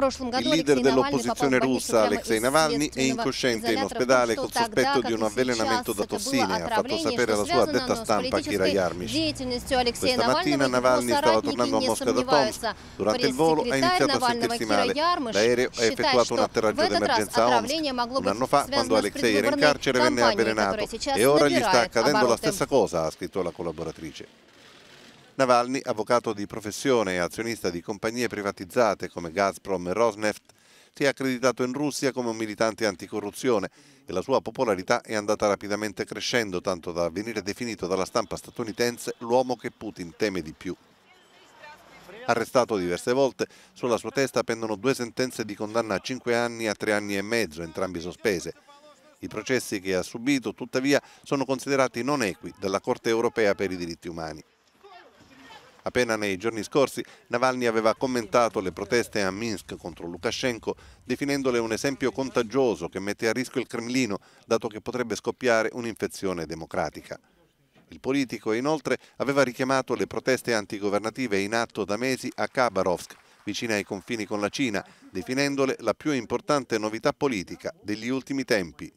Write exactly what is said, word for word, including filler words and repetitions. Il leader dell'opposizione russa, Alexei Navalny, è incosciente in ospedale col sospetto di un avvelenamento da tossine, ha fatto sapere la sua addetta stampa Kira Yarmish. Questa mattina Navalny stava tornando a Mosca da Tomsk. Durante il volo ha iniziato a sentirsi male. L'aereo ha effettuato un atterraggio d'emergenza a Omsk. Un anno fa, quando Alexei era in carcere, venne avvelenato e ora gli sta accadendo la stessa cosa, ha scritto la collaboratrice. Navalny, avvocato di professione e azionista di compagnie privatizzate come Gazprom e Rosneft, si è accreditato in Russia come un militante anticorruzione e la sua popolarità è andata rapidamente crescendo, tanto da venire definito dalla stampa statunitense l'uomo che Putin teme di più. Arrestato diverse volte, sulla sua testa pendono due sentenze di condanna a cinque anni e a tre anni e mezzo, entrambi sospese. I processi che ha subito, tuttavia, sono considerati non equi dalla Corte europea per i diritti umani. Appena nei giorni scorsi Navalny aveva commentato le proteste a Minsk contro Lukashenko, definendole un esempio contagioso che mette a rischio il Cremlino, dato che potrebbe scoppiare un'infezione democratica. Il politico, inoltre, aveva richiamato le proteste antigovernative in atto da mesi a Khabarovsk, vicina ai confini con la Cina, definendole la più importante novità politica degli ultimi tempi.